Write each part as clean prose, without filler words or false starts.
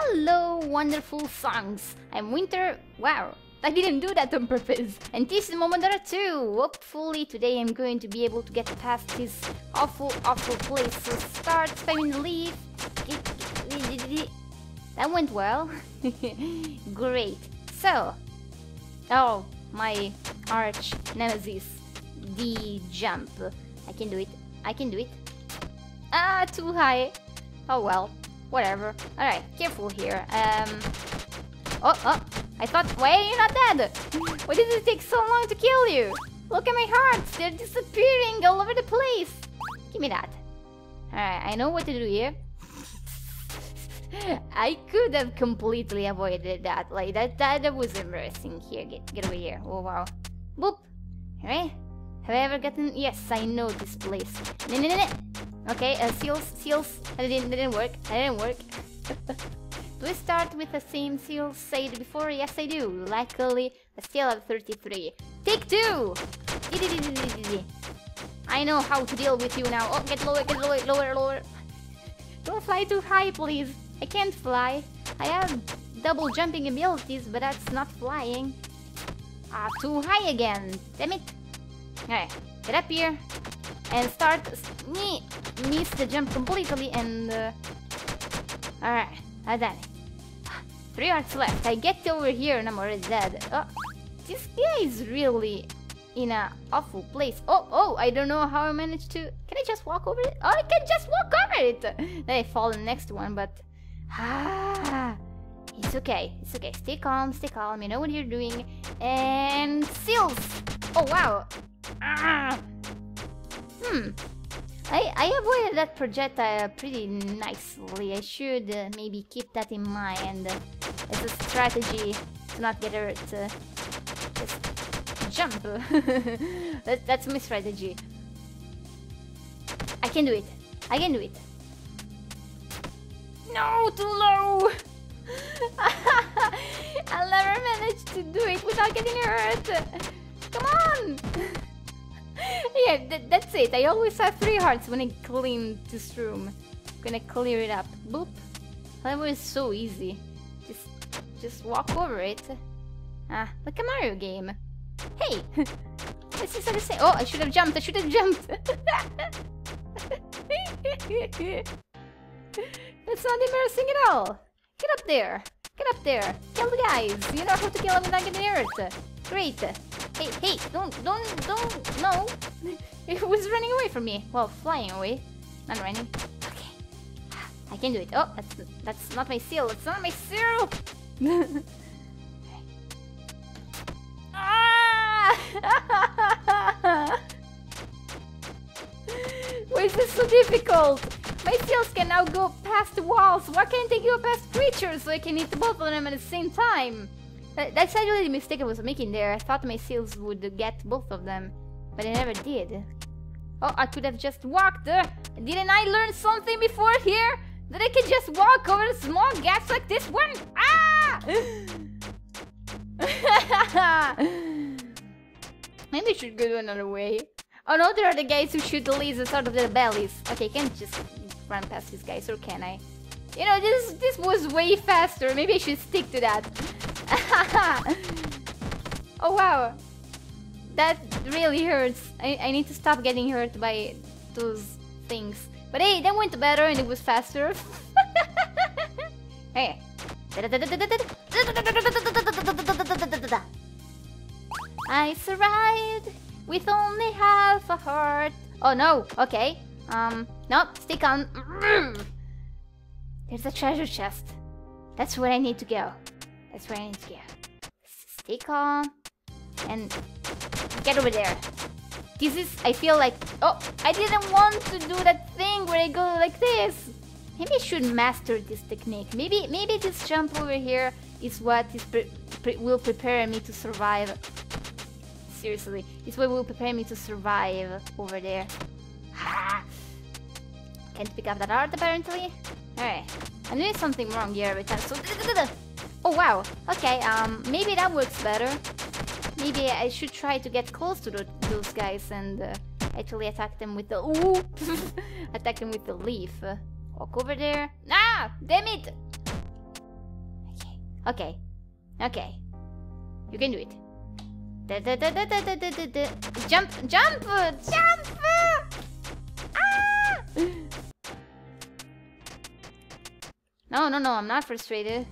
Hello, wonderful songs. I'm Winter. Wow, I didn't do that on purpose. And this is Momodora 2. Hopefully today I'm going to be able to get past this awful place. So start spamming the leaf. That went well. Great. So, oh, my arch nemesis, the jump. I can do it. Ah, too high. Oh well, whatever. Alright, careful here. Oh, I thought, why are you not dead? Why did it take so long to kill you? Look at my hearts, they're disappearing all over the place. Give me that. Alright, I know what to do here. I could have completely avoided that. Like, that was embarrassing. Here, get over here. Oh, wow. Boop. Alright. Have I ever gotten... Yes, I know this place. Okay, seals. That didn't work. Do I start with the same seals said before? Yes, I do. Luckily, I still have 33. Take two! I know how to deal with you now. Oh, get lower. Don't fly too high, please. I can't fly. I have double jumping abilities, but that's not flying. Ah, too high again. Damn it. Alright, get up here. And start... Miss the jump completely and... Alright, I've done it. 3 hearts left. I get over here and I'm already dead. Oh, this guy is really in an awful place. Oh, I don't know how I managed to... Can I just walk over it? Oh, I can just walk over it! Then I fall in the next one, but... It's okay. Stay calm. You know what you're doing. And... Seals! Oh, wow! I avoided that projectile pretty nicely. I should maybe keep that in mind as a strategy to not get hurt. Just jump. that's my strategy. I can do it. No, too low. I'll never manage to do it without getting hurt. Come on. Yeah, that's it. I always have 3 hearts when I clean this room. I'm gonna clear it up. Boop. That was so easy. Just walk over it. Ah, like a Mario game. Hey! This is the same. Oh, I should have jumped. That's not embarrassing at all. Get up there. Kill the guys. You know how to kill them without getting hurt. Great. Hey, don't, no. It was running away from me. Well, flying away. Not running. Okay. I can do it. Oh, that's not my seal. It's not my seal! Ah! Why is this so difficult? My seals can now go past the walls. Why can't they go past creatures so I can hit both of them at the same time? That's actually the mistake I was making there. I thought my seals would get both of them, but I never did. Oh, I could have just walked there. Didn't I learn something before here? That I can just walk over small gaps like this one? Ah! Maybe I should go another way. Oh no, there are the guys who shoot the lasers out of their bellies. Okay, can't just run past these guys, or can I? You know, this was way faster. Maybe I should stick to that. Oh wow, that really hurts. I need to stop getting hurt by those things. But hey, that went better and it was faster. Hey. I survived with only half a heart. Oh no, okay. Nope, stick on. There's a treasure chest. That's where I need to go. Stay calm and get over there. This is, I feel like, oh, I didn't want to do that thing where I go like this. Maybe I should master this technique. Maybe this jump over here is what is will prepare me to survive. Seriously, it's what will prepare me to survive over there. Can't pick up that art apparently. Alright, I'm doing something wrong here every time, so... Oh wow, okay, maybe that works better. Maybe I should try to get close to those guys and actually attack them with the... Ooh! Attack them with the leaf. Walk over there. Ah! Damn it! Okay. Okay. You can do it. Da, da, da, da, da, da, da, da. Jump! Jump! Jump! Ah! No, no, no, I'm not frustrated.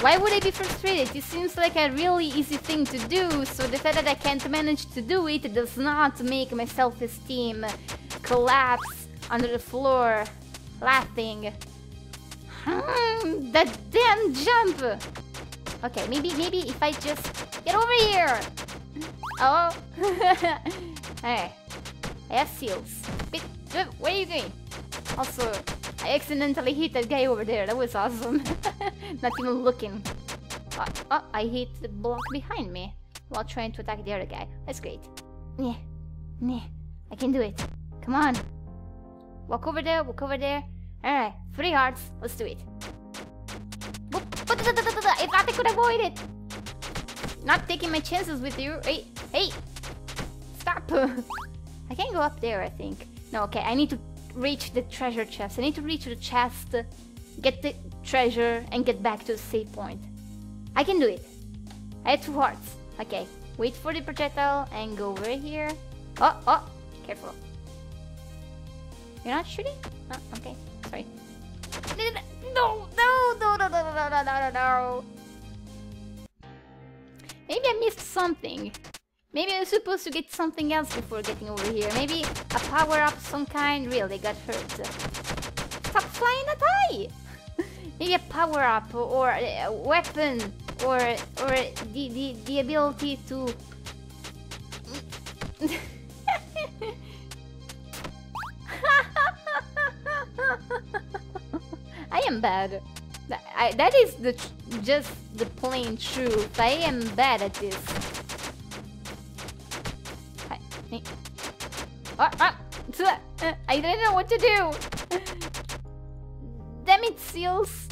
Why would I be frustrated? It seems like a really easy thing to do, so the fact that I can't manage to do it does not make my self-esteem collapse under the floor, laughing. That damn jump! Okay, maybe if I just... Get over here! Oh! Alright. I have seals. Where are you going? Also, I accidentally hit that guy over there. That was awesome. Not even looking. Oh, oh, I hit the block behind me while trying to attack the other guy. That's great. Yeah. Yeah. I can do it. Come on. Walk over there, walk over there. Alright. 3 hearts. Let's do it. I thought I could avoid it! Not taking my chances with you. Hey! Hey! Stop! I can't go up there, I think. No, okay, I need to reach the treasure chest. I need to reach the chest, get the treasure, and get back to the safe point. I can do it. I have 2 hearts. Okay, wait for the projectile and go over here. Oh, oh! Careful. You're not shooting? Oh, okay, sorry. No, no, no, no, no, no, no, no, no. Maybe I missed something. Maybe I was supposed to get something else before getting over here. Maybe a power-up some kind. Really got hurt. Stop flying that high! Maybe a power-up or a weapon or the ability to... I am bad. That is the just the plain truth. I am bad at this. I don't know what to do. Damn it, seals!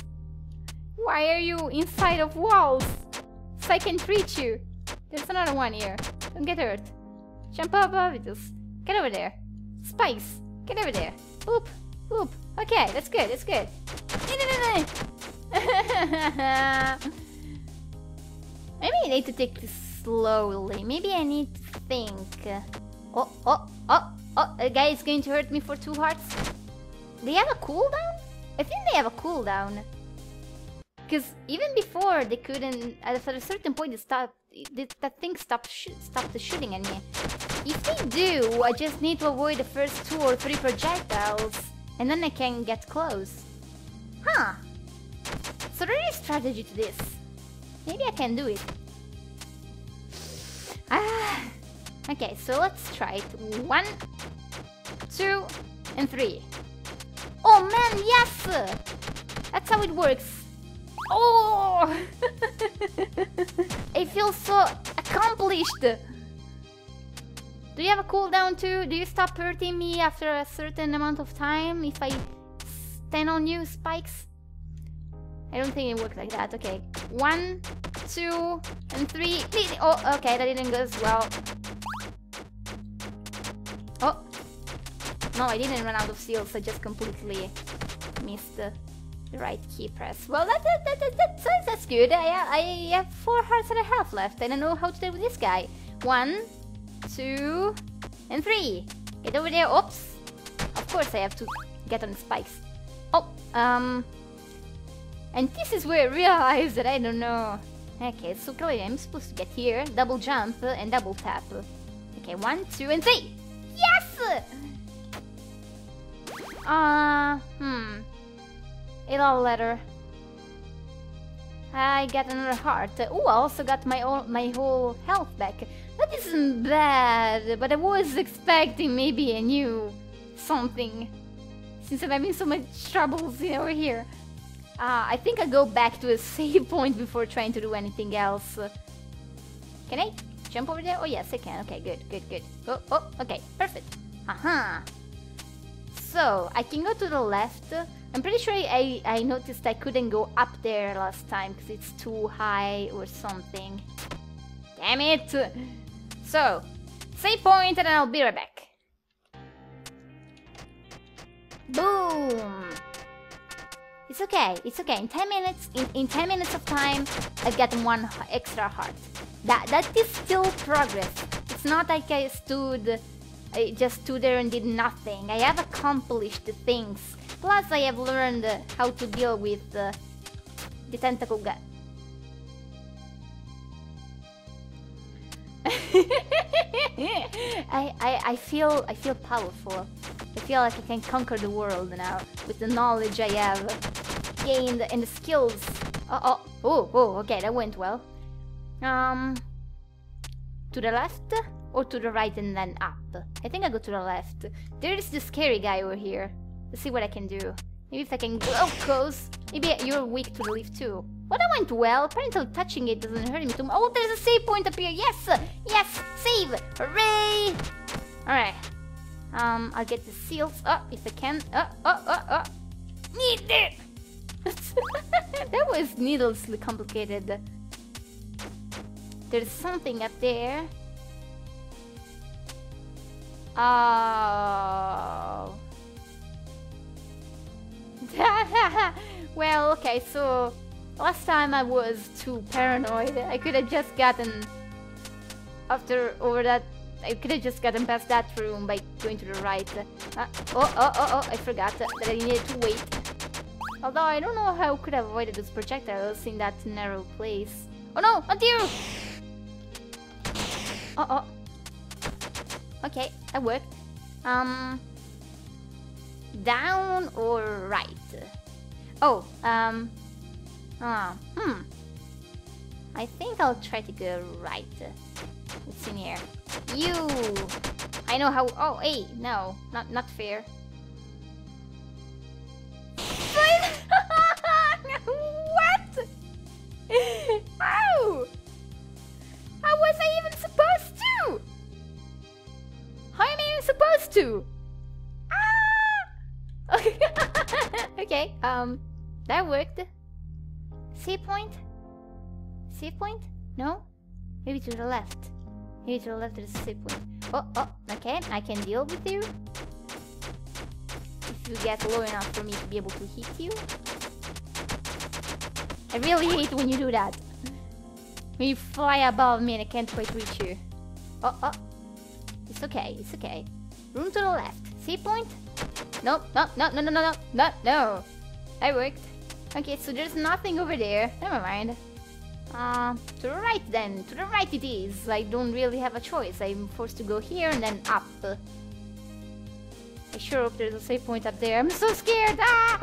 Why are you inside of walls? So I can't reach you. There's another one here. Don't get hurt. Jump up above it. Get over there. Spikes. Get over there. Oop. Oop. Okay, that's good. That's good. Maybe I need to take this slowly. Maybe I need to think. Oh, oh, oh, oh. A guy is going to hurt me for 2 hearts. They have a cooldown? I think they have a cooldown. Because even before they couldn't... At a certain point, that thing stopped shooting at me. If they do, I just need to avoid the first 2 or 3 projectiles. And then I can get close. Huh. So there is strategy to this. Maybe I can do it. Ah. Okay, so let's try it. 1, 2, and 3. Oh man, yes! That's how it works. Oh! I feel so accomplished! Do you have a cooldown too? Do you stop hurting me after a certain amount of time if I stand on you, spikes? I don't think it worked like that. Okay, 1, 2, and 3. Oh, okay, that didn't go as well. Oh, no, I didn't run out of seals. I just completely missed the right key press. Well, that's good. I have 4 hearts and a half left. I don't know how to deal with this guy. 1, 2, and 3. Get over there. Oops. Of course, I have to get on the spikes. Oh, And this is where I realized that I don't know. Okay, so clearly I'm supposed to get here. Double jump and double tap. Okay, 1, 2, and 3. Yes! It all letter. I got another heart. Oh, I also got my whole health back. That isn't bad, but I was expecting maybe a new something. Since I'm having so much troubles over here. I think I'll go back to a save point before trying to do anything else. Can I jump over there? Oh yes, I can. Okay, good, good, good. Oh, oh, okay, perfect. Aha! So, I can go to the left. I'm pretty sure I noticed I couldn't go up there last time because it's too high or something. Damn it! So, save point and I'll be right back. Boom! It's okay, it's okay. In 10 minutes, in 10 minutes of time, I've gotten one extra heart. That is still progress. It's not like I just stood there and did nothing. I have accomplished the things. Plus, I have learned how to deal with the tentacle guy. I feel powerful. I feel like I can conquer the world now with the knowledge I have gained and the skills. Oh, okay, that went well. To the left or to the right and then up? I think I go to the left. There is the scary guy over here. Let's see what I can do. Maybe if I can go close. Maybe you're weak to the leaf too. Well, that went well. Apparently touching it doesn't hurt me too much. Oh, there's a save point up here. Yes! Yes! Save! Hooray! Alright. I'll get the seals up if I can. Need it! That was needlessly complicated. There's something up there. Oh. Well, okay, so last time I was too paranoid. I could have just gotten I could have just gotten past that room by going to the right. I forgot that I needed to wait. Although I don't know how I could have avoided those projectiles in that narrow place. Oh no, not you! Okay, that worked. Down or right? I think I'll try to go right. What's in here? You! I know how. Oh, hey, no, not fair. What? Wow! How was I even supposed to? How am I even supposed to? Ah! Okay, that worked. Save point? Save point? No? Maybe to the left. Maybe to the left is a save point. Okay, I can deal with you. If you get low enough for me to be able to hit you. I really hate when you do that. When you fly above me and I can't quite reach you. It's okay, it's okay. Room to the left. Save point? No. That worked. Okay, so there's nothing over there. Never mind. To the right then. To the right it is. I don't really have a choice. I'm forced to go here and then up. I sure hope there's a save point up there. I'm so scared! Ah!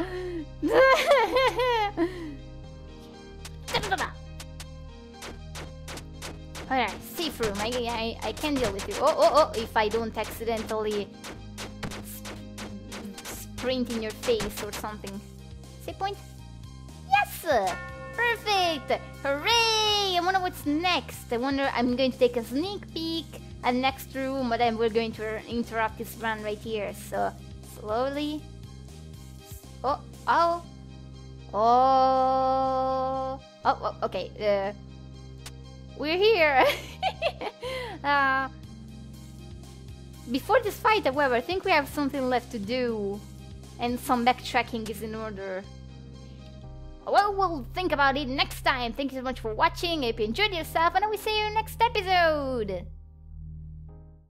Alright, safe room. I can deal with you. If I don't accidentally sprint in your face or something. Save point? Yes! Perfect! Hooray! I wonder what's next. I wonder, I'm going to take a sneak peek at next room, but then we're going to interrupt this run right here. So, slowly. Okay. We're here. Before this fight, however, I think we have something left to do. And some backtracking is in order. Well, we'll think about it next time. Thank you so much for watching. I hope you enjoyed yourself, and I will see you next episode.